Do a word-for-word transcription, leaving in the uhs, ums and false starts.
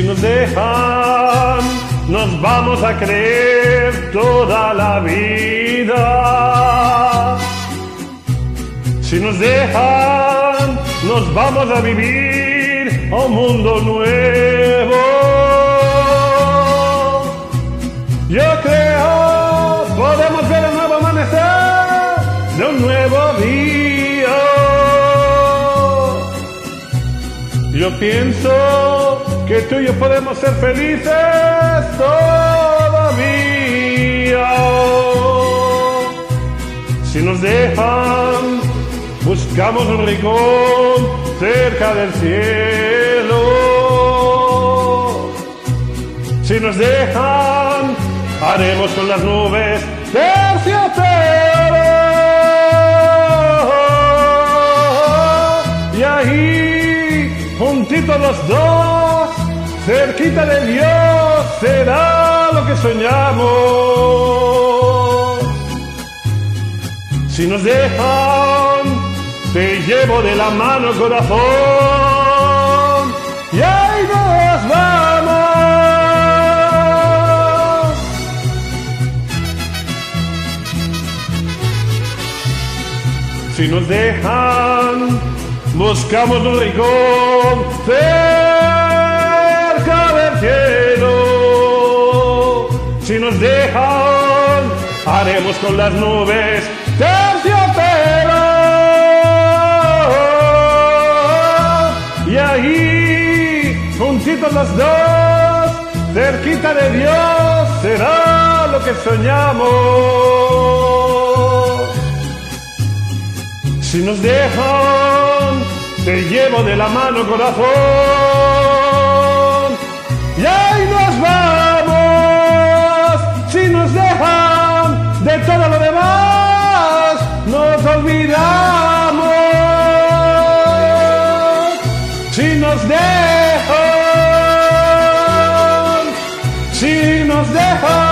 si nos dejan, nos vamos a creer toda la vida. Si nos dejan, nos vamos a vivir a un mundo nuevo. Yo creo podemos ver un nuevo amanecer de un nuevo día. Yo pienso que tú y yo podemos ser felices todavía. Si nos dejan, buscamos un rincón cerca del cielo. Si nos dejan, haremos con las nubes terciopelo. Y ahí, juntitos los dos, cerquita de Dios, será lo que soñamos. Si nos dejan, te llevo de la mano, corazón, y ahí nos vamos. Si nos dejan, buscamos un rincón cerca del cielo. Si nos dejan, haremos con las nubes terciopelo. Y ahí, juntitos los dos, cerquita de Dios, será lo que soñamos. Si nos dejan, te llevo de la mano, corazón, y ahí nos vamos. Si nos dejan, de todo lo demás nos olvidamos. Si nos dejan, si nos dejan.